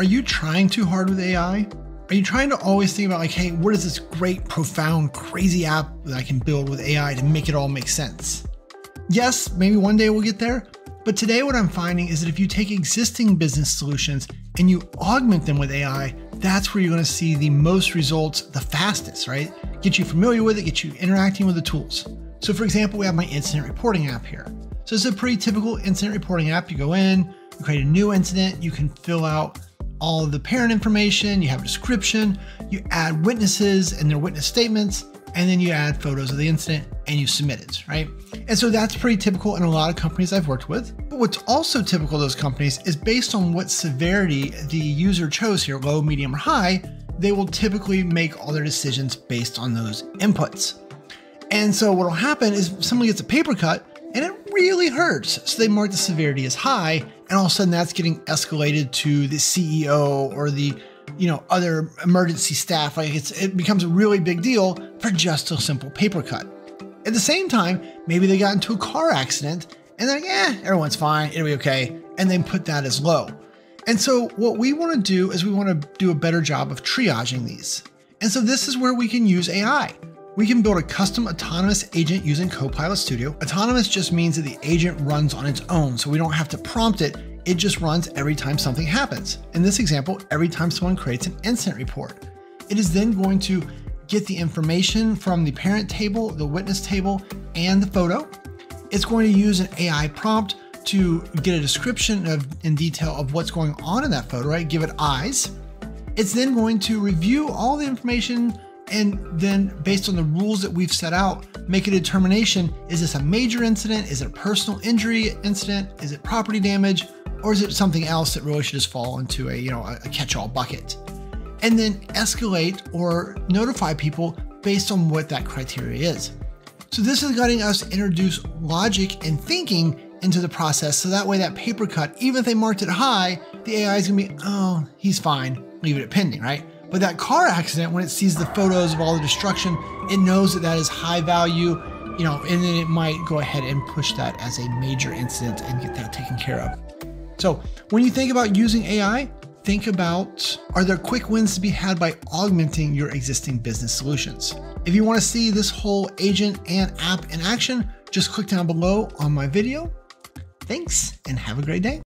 Are you trying too hard with AI? Are you trying to always think about like, hey, what is this great, profound, crazy app that I can build with AI to make it all make sense? Yes, maybe one day we'll get there, but today what I'm finding is that if you take existing business solutions and you augment them with AI, that's where you're gonna see the most results the fastest, right? Get you familiar with it, get you interacting with the tools. So for example, we have my incident reporting app here. So it's a pretty typical incident reporting app. You go in, you create a new incident, you can fill out all of the parent information, you have a description, you add witnesses and their witness statements, and then you add photos of the incident and you submit it, right? And so that's pretty typical in a lot of companies I've worked with. But what's also typical of those companies is based on what severity the user chose here, low, medium, or high, they will typically make all their decisions based on those inputs. And so what'll happen is someone gets a paper cut and it really hurts. So they mark the severity as high, and all of a sudden that's getting escalated to the CEO or the other emergency staff. Like it becomes a really big deal for just a simple paper cut. At the same time, maybe they got into a car accident and they're like, eh, everyone's fine, it'll be okay. And they put that as low. And so what we want to do is we want to do a better job of triaging these. And so this is where we can use AI. We can build a custom autonomous agent using Copilot Studio. Autonomous just means that the agent runs on its own, so we don't have to prompt it. It just runs every time something happens. In this example, every time someone creates an incident report. It is then going to get the information from the parent table, the witness table, and the photo. It's going to use an AI prompt to get a description in detail of what's going on in that photo, right? Give it eyes. It's then going to review all the information and then based on the rules that we've set out, make a determination, is this a major incident? Is it a personal injury incident? Is it property damage? Or is it something else that really should just fall into a, a catch-all bucket? And then escalate or notify people based on what that criteria is. So this is letting us introduce logic and thinking into the process. So that way that paper cut, even if they marked it high, the AI is gonna be, oh, he's fine, leave it at pending, right? But that car accident, when it sees the photos of all the destruction, it knows that that is high value, and then it might go ahead and push that as a major incident and get that taken care of. So when you think about using AI, think about, are there quick wins to be had by augmenting your existing business solutions? If you want to see this whole agent and app in action, just click down below on my video. Thanks and have a great day.